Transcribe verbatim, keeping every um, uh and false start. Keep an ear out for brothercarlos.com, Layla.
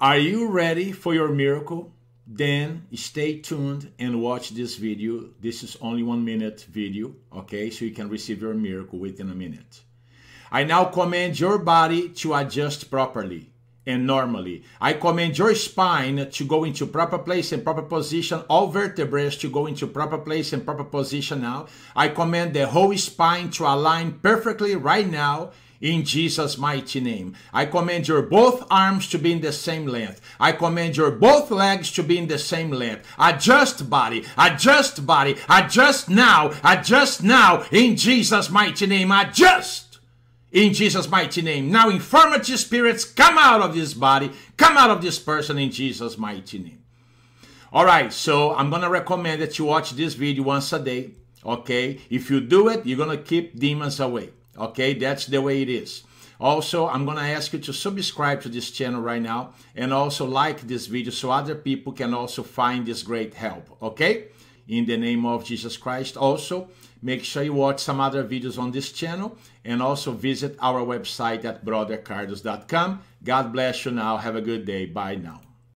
Are you ready for your miracle? Then stay tuned and watch this video. This is only one minute video, okay? So you can receive your miracle within a minute. I now command your body to adjust properly and normally. I command your spine to go into proper place and proper position, all vertebrae to go into proper place and proper position now. I command the whole spine to align perfectly right now in Jesus' mighty name. I command your both arms to be in the same length. I command your both legs to be in the same length. Adjust body, adjust body, adjust now, adjust now in Jesus' mighty name, adjust. In Jesus' mighty name. Now infirmity spirits, come out of this body, come out of this person in Jesus' mighty name. All right, so I'm going to recommend that you watch this video once a day, okay? If you do it, you're going to keep demons away, okay? That's the way it is. Also, I'm going to ask you to subscribe to this channel right now and also like this video so other people can also find this great help, okay? In the name of Jesus Christ. Also, make sure you watch some other videos on this channel and also visit our website at brother carlos dot com. God bless you now. Have a good day. Bye now.